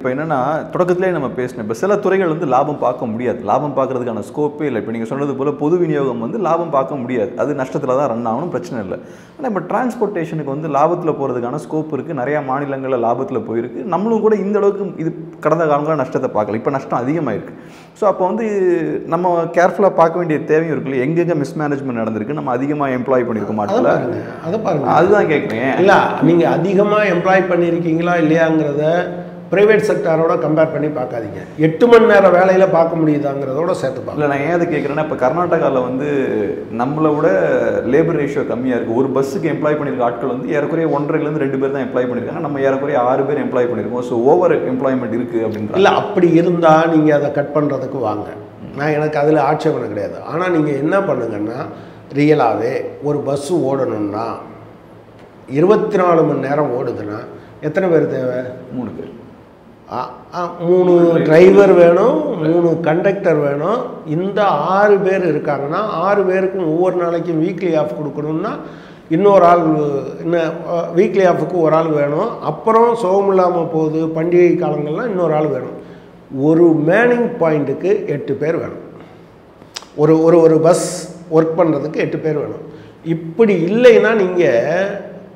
இப்போ என்னன்னா தொடக்கத்திலேயே நம்ம பேசினோம், இப்போ சில துறைகள் வந்து லாபம் பார்க்க முடியாது, லாபம் பார்க்கறதுக்கான ஸ்கோப்பே இல்லை. இப்போ நீங்கள் சொன்னது போல் பொது விநியோகம் வந்து லாபம் பார்க்க முடியாது, அது நஷ்டத்தில் தான் ரன் ஆகணும், பிரச்சனை இல்லை. ஆனால் இப்போ டிரான்ஸ்போர்ட்டேஷனுக்கு வந்து லாபத்தில் போகிறதுக்கான ஸ்கோப் இருக்குது, நிறையா மாநிலங்களில் லாபத்தில் போயிருக்கு. நம்மளும் கூட இந்த அளவுக்கு இது கடந்த காலங்களில் நஷ்டத்தை பார்க்கல, இப்போ நஷ்டம் அதிகமாகிருக்கு. ஸோ அப்போ வந்து நம்ம கேர்ஃபுல்லாக பார்க்க வேண்டிய தேவையும் இருக்குல்ல, எங்கெங்கே மிஸ்மேனேஜ்மெண்ட் நடந்திருக்கு, நம்ம அதிகமாக எம்ப்ளாய் பண்ணியிருக்க மாட்டோம்ல, அதை பாருங்கள். அதுதான் கேட்குறேன். இல்லை, நீங்கள் அதிகமாக எம்ப்ளாய் பண்ணியிருக்கீங்களா இல்லையாங்கிறத பிரைவேட் செக்டாரோட கம்பேர் பண்ணி பார்க்காதீங்க. 8 மணி நேரம் வேலையில் பார்க்க முடியுதாங்கிறதோட சேர்த்து பார்க்க. இல்லை, நான் ஏன் அதை கேட்குறேன்னா, இப்போ கர்நாடகாவில் வந்து நம்மளை விட லேபர் ரேஷியோ கம்மியாக இருக்குது. ஒரு பஸ்ஸுக்கு எம்ப்ளாய் பண்ணியிருக்க ஆட்கள் வந்து ஏறக்குறைய 1.5லேருந்து 2 பேர் தான் எம்ப்ளாய் பண்ணியிருக்காங்க. நம்ம ஏறக்குறைய 6 பேர் எம்ப்ளாய் பண்ணியிருக்கோம். ஸோ ஓவர் எம்ப்ளாய்மெண்ட் இருக்குது அப்படின்ற. இல்லை, அப்படி இருந்தால் நீங்கள் அதை கட் பண்ணுறதுக்கு வாங்க, நான் எனக்கு அதில் ஆட்சேபனை கிடையாது. ஆனால் நீங்கள் என்ன பண்ணுங்கன்னா, ரியலாகவே ஒரு பஸ்ஸு ஓடணும்னா 24 மணி நேரம் ஓடுதுன்னா எத்தனை பேர் தேவை? 3 பேர். 3 டிரைவர் வேணும், 3 கண்டக்டர் வேணும். இந்த 6 பேர் இருக்காங்கன்னா 6 பேருக்கும் ஒவ்வொரு நாளைக்கும் வீக்லி ஆஃப் கொடுக்கணும்னா இன்னொரு ஆள், இன்னும் வீக்லி ஆஃபுக்கு ஒரு ஆள் வேணும். அப்புறம் சோகம் இல்லாமல் போகுது, பண்டிகை காலங்கள்லாம் இன்னொரு ஆள் வேணும். ஒரு மேனிங் பாயிண்ட்டுக்கு 8 பேர் வேணும். ஒரு ஒரு ஒரு பஸ் ஒர்க் பண்ணுறதுக்கு 8 பேர் வேணும். இப்படி இல்லைன்னா நீங்கள்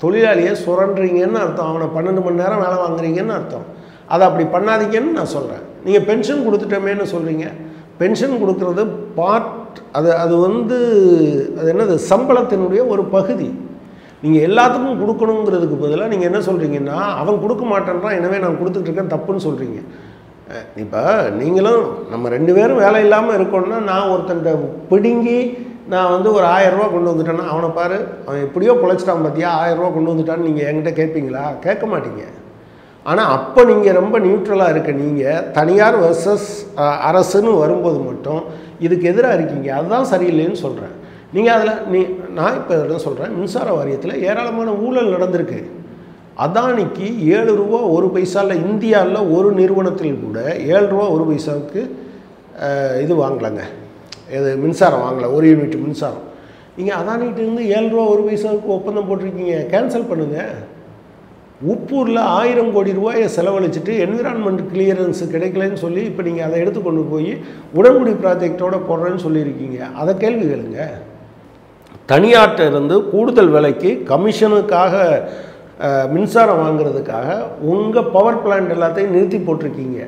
தொழிலாளியை சுரண்டுறீங்கன்னு அர்த்தம், அவனை 12 மணி நேரம் வேலை வாங்குறீங்கன்னு அர்த்தம். அதை அப்படி பண்ணாதீங்கன்னு நான் சொல்கிறேன். நீங்கள் பென்ஷன் கொடுத்துட்டோமேன்னு சொல்கிறீங்க. பென்ஷன் கொடுக்குறது பார்ட், அது வந்து அது என்னது, சம்பளத்தினுடைய ஒரு பகுதி. நீங்கள் எல்லாத்துக்கும் கொடுக்கணுங்கிறதுக்கு பதிலாக நீங்கள் என்ன சொல்கிறீங்கன்னா, அவன் கொடுக்க மாட்டேன்றான் எனவே நான் கொடுத்துட்ருக்கேன் தப்புன்னு சொல்கிறீங்க. இப்போ நீங்களும் நம்ம 2 பேரும் வேலை இல்லாமல் இருக்கணும்னா, நான் ஒருத்தன்ட்ட பிடுங்கி நான் வந்து ஒரு 1000 ரூபா கொண்டு வந்துட்டேன்னா, அவனை பாரு அவன் எப்படியோ பொழைச்சிட்டான் பார்த்தியா 1000 ரூபா கொண்டு வந்துட்டான்னு நீங்கள் என்கிட்ட கேட்பீங்களா? கேட்க மாட்டீங்க. ஆனால் அப்போ நீங்கள் ரொம்ப நியூட்ரலாக இருக்க, நீங்கள் தனியார் வர்சஸ் அரசுன்னு வரும்போது மட்டும் இதுக்கு எதிராக இருக்கீங்க. அதுதான் சரியில்லைன்னு சொல்கிறேன். நீங்கள் அதில் நான் இப்போ என்ன சொல்கிறேன், மின்சார வாரியத்தில் ஏராளமான ஊழல் நடந்திருக்கு. அதானிக்கு 7 ரூபா ஒரு பைசாவில், இந்தியாவில் ஒரு நிறுவனத்தில் கூட 7 ரூபா 1 பைசாவுக்கு இது வாங்கலைங்க, இது மின்சாரம் வாங்கலை, 1 யூனிட் மின்சாரம். நீங்கள் அதானிகிட்டேருந்து 7 ரூபா 1 பைசாவுக்கு ஒப்பந்தம் போட்டிருக்கீங்க, கேன்சல் பண்ணுங்கள். உப்பூரில் 1000 கோடி ரூபாயை செலவழிச்சிட்டு என்விரான்மெண்ட் கிளியரன்ஸ் கிடைக்கலன்னு சொல்லி இப்போ நீங்கள் அதை எடுத்து கொண்டு போய் உடன்குடி ப்ராஜெக்டோட போடுறேன்னு சொல்லியிருக்கீங்க. அதை கேள்வி கேளுங்க. தனியார்ட்ட இருந்து கூடுதல் விலைக்கு கமிஷனுக்காக மின்சாரம் வாங்குறதுக்காக உங்கள் பவர் பிளான்ட் எல்லாத்தையும் நிறுத்தி போட்டிருக்கீங்க.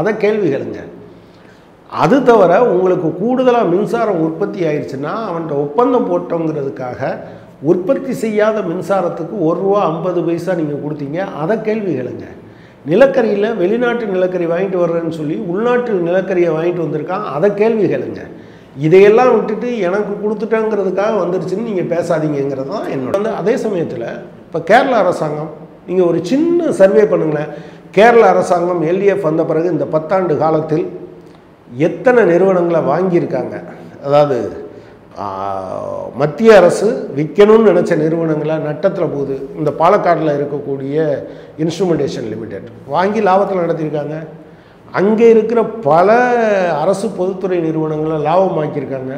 அதை கேள்வி கேளுங்க. அது தவிர உங்களுக்கு கூடுதலாக மின்சாரம் உற்பத்தி ஆயிடுச்சுன்னா அவன்கிட்ட ஒப்பந்தம் போட்டோங்கிறதுக்காக உற்பத்தி செய்யாத மின்சாரத்துக்கு 1 ரூபா 50 பைசா நீங்கள் கொடுத்தீங்க. அதை கேள்வி கேளுங்க. நிலக்கரியில் வெளிநாட்டு நிலக்கரி வாங்கிட்டு வர்றேன்னு சொல்லி உள்நாட்டு நிலக்கரியை வாங்கிட்டு வந்திருக்கான். அதை கேள்வி கேளுங்க. இதையெல்லாம் விட்டுட்டு எனக்கு கொடுத்துட்டோங்கிறதுக்காக வந்துருச்சுன்னு நீங்கள் பேசாதீங்கிறது தான் என்னோட. அதே சமயத்தில் இப்போ கேரள அரசாங்கம், நீங்கள் ஒரு சின்ன சர்வே பண்ணுங்களேன், கேரள அரசாங்கம் எல்டிஎஃப் வந்த பிறகு இந்த 10 ஆண்டு காலத்தில் எத்தனை நிறுவனங்களை வாங்கியிருக்காங்க, அதாவது மத்திய அரசு விற்கணும்னு நினச்ச நிறுவனங்களை நட்டத்தில் போகுது. இந்த பாலக்காட்டில் இருக்கக்கூடிய இன்ஸ்ட்ருமெண்டேஷன் லிமிடெட் வாங்கி லாபத்தில் நடத்தியிருக்காங்க. அங்கே இருக்கிற பல அரசு பொதுத்துறை நிறுவனங்களை லாபமாக்கியிருக்காங்க.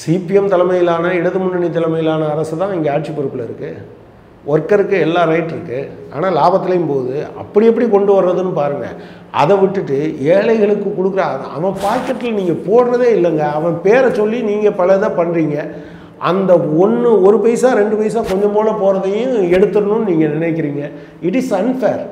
சிபிஎம் தலைமையிலான, இடது முன்னணி தலைமையிலான அரசு தான் இங்கே ஆட்சி பொறுப்பில் இருக்குது. ஒர்க்கருக்கு எல்லா ரைட் இருக்குது, ஆனால் லாபத்துலேயும் போகுது. அப்படி எப்படி கொண்டு வர்றதுன்னு பாருங்கள். அதை விட்டுட்டு ஏழைகளுக்கு கொடுக்குற அவன் பாக்கெட்டில் நீங்கள் போடுறதே இல்லைங்க. அவன் பேரை சொல்லி நீங்கள் பல இதாக பண்ணுறீங்க. அந்த 1 பைசா 2 பைசா கொஞ்சம் போல் போகிறதையும் எடுத்துடணும்னு நீங்கள் நினைக்கிறீங்க. It is unfair.